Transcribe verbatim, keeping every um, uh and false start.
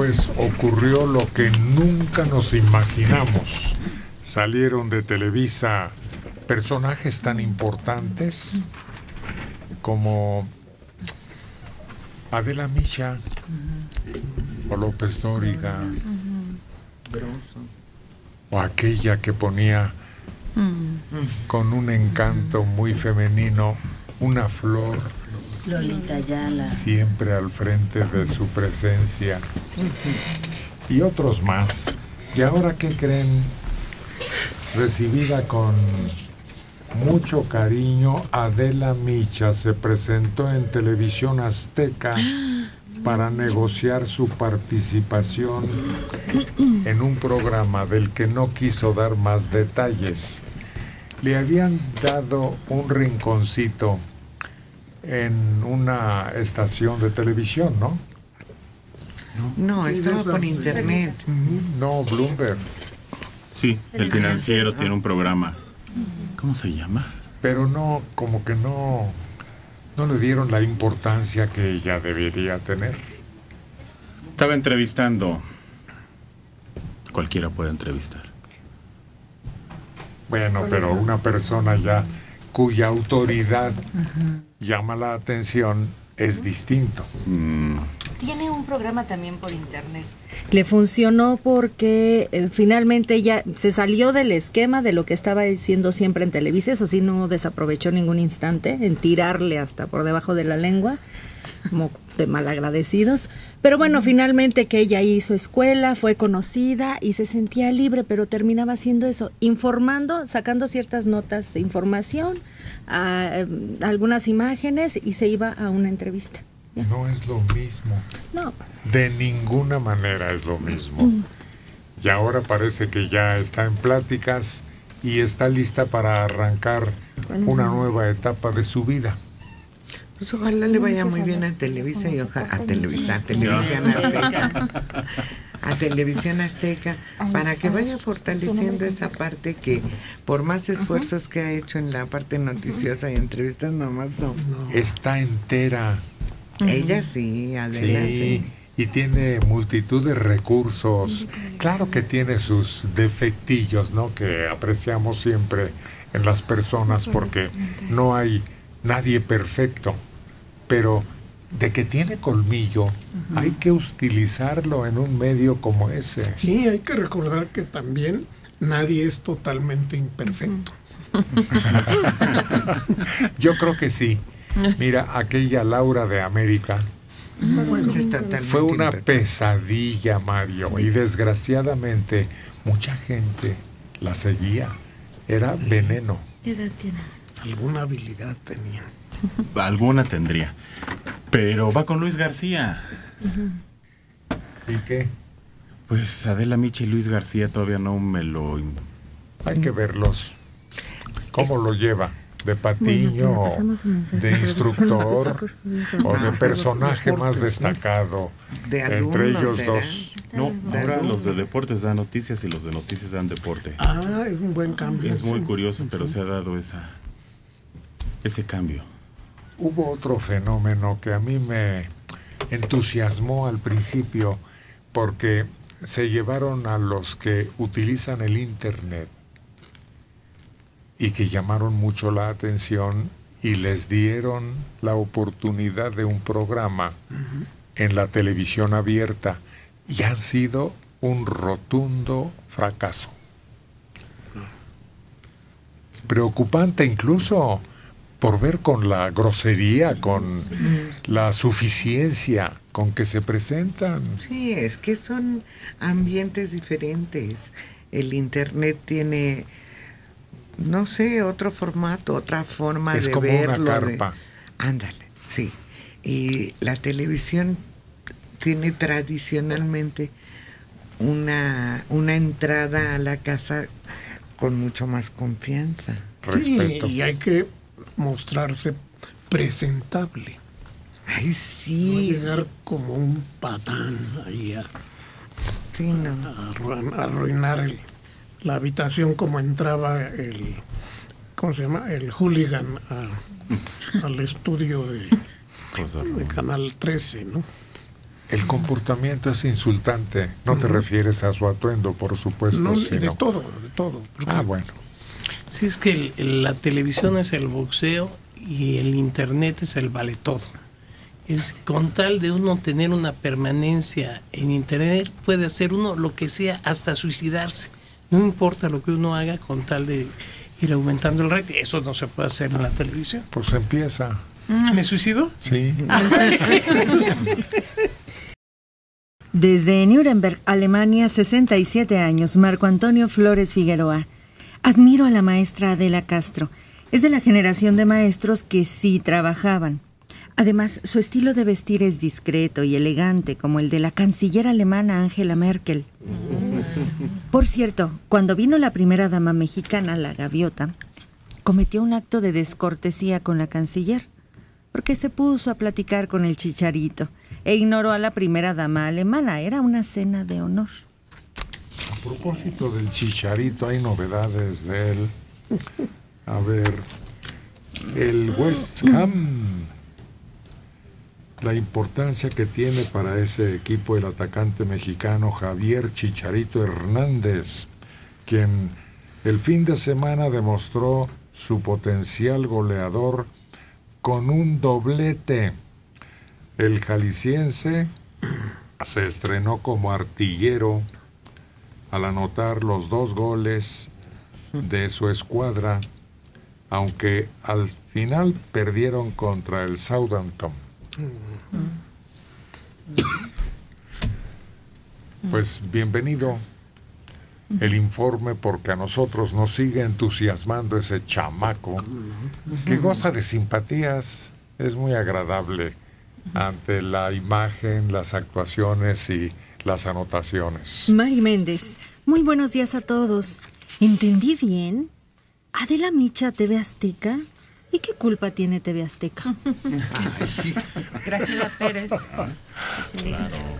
pues ocurrió lo que nunca nos imaginamos. Salieron de Televisa personajes tan importantes como Adela Micha, o López Dóriga, o aquella que ponía con un encanto muy femenino una flor, Lolita Ayala, siempre al frente de su presencia, y otros más. Y ahora, ¿qué creen? Recibida con mucho cariño, Adela Micha se presentó en Televisión Azteca para negociar su participación en un programa del que no quiso dar más detalles. Le habían dado un rinconcito en una estación de televisión, ¿no? No, estaba por internet. No, Bloomberg. Sí, el financiero tiene un programa. ¿Cómo se llama? Pero no, como que no, no le dieron la importancia que ella debería tener. Estaba entrevistando. Cualquiera puede entrevistar. Bueno, pero una persona ya cuya autoridad uh-huh. llama la atención es uh-huh. distinto. Mm. Tiene un programa también por internet. Le funcionó porque eh, finalmente ella se salió del esquema de lo que estaba diciendo siempre en Televisa. Eso sí, no desaprovechó ningún instante en tirarle hasta por debajo de la lengua, como de malagradecidos. Pero bueno, finalmente que ella hizo escuela, fue conocida y se sentía libre, pero terminaba haciendo eso, informando, sacando ciertas notas de información, a, a algunas imágenes, y se iba a una entrevista. ¿Ya? No es lo mismo. No. De ninguna manera es lo mismo. Mm. Y ahora parece que ya está en pláticas y está lista para arrancar una nueva etapa de su vida. Pues ojalá le vaya muy bien a Televisa y ojalá a Televisa, a Televisión Azteca, a Televisión Azteca, para que vaya fortaleciendo esa parte que por más esfuerzos que ha hecho en la parte noticiosa y entrevistas, nomás no. Está entera. Ella sí, Adela sí. Y tiene multitud de recursos. Claro que tiene sus defectillos, ¿no? Que apreciamos siempre en las personas porque no hay nadie perfecto. Pero de que tiene colmillo, uh-huh. hay que utilizarlo en un medio como ese. Sí, hay que recordar que también nadie es totalmente imperfecto. Yo creo que sí. Mira, aquella Laura de América bueno, fue una imperfecto. pesadilla, Mario. Y desgraciadamente mucha gente la seguía. Era veneno. Alguna habilidad tenía. Alguna tendría. Pero va con Luis García. Uh-huh. ¿Y qué? Pues Adela Micha y Luis García todavía no me lo... Hay que verlos. ¿Cómo lo lleva? ¿De patiño, bueno, de instructor o de personaje más destacado de entre ellos serán? dos? No, ahora los de deportes dan noticias y los de noticias dan deporte. Ah, es un buen cambio. Es muy curioso, pero se ha dado esa... Ese cambio. Hubo otro fenómeno que a mí me entusiasmó al principio porque se llevaron a los que utilizan el internet y que llamaron mucho la atención y les dieron la oportunidad de un programa uh-huh. en la televisión abierta y han sido un rotundo fracaso. Preocupante incluso por ver con la grosería, con la suficiencia con que se presentan. Sí, es que son ambientes diferentes. El internet tiene, no sé, otro formato, otra forma de verlo. Es como una carpa. De... Ándale, sí. Y la televisión tiene tradicionalmente una, una entrada a la casa con mucho más confianza. Respeto. Sí, y hay que mostrarse presentable. Ay, sí. No llegar como un patán ahí a, sí, no. a, a arruinar el, la habitación como entraba el, ¿cómo se llama? El hooligan a, al estudio de, de Canal trece, ¿no? El comportamiento es insultante. No te refieres a su atuendo, por supuesto. No, sino... de todo, de todo. Ah, bueno. Sí, es que el, el, la televisión es el boxeo y el internet es el vale todo. Es con tal de uno tener una permanencia en internet, puede hacer uno lo que sea, hasta suicidarse. No importa lo que uno haga con tal de ir aumentando el rating. Eso no se puede hacer en la televisión. Pues empieza. ¿Me suicido? Sí. Desde Nuremberg, Alemania, sesenta y siete años, Marco Antonio Flores Figueroa. Admiro a la maestra Adela Castro. Es de la generación de maestros que sí trabajaban. Además, su estilo de vestir es discreto y elegante, como el de la canciller alemana Angela Merkel. Por cierto, cuando vino la primera dama mexicana, la gaviota, cometió un acto de descortesía con la canciller, porque se puso a platicar con el Chicharito e ignoró a la primera dama alemana. Era una cena de honor. A propósito del Chicharito, hay novedades de él. A ver, el West Ham, la importancia que tiene para ese equipo el atacante mexicano Javier Chicharito Hernández, quien el fin de semana demostró su potencial goleador con un doblete. El jalisciense se estrenó como artillero al anotar los dos goles de su escuadra, aunque al final perdieron contra el Southampton. Pues bienvenido el informe, porque a nosotros nos sigue entusiasmando ese chamaco que goza de simpatías. Es muy agradable ante la imagen, las actuaciones y las anotaciones. Mari Méndez, muy buenos días a todos. ¿Entendí bien? ¿Adela Micha, T V Azteca? ¿Y qué culpa tiene T V Azteca? Graciela Pérez. Claro.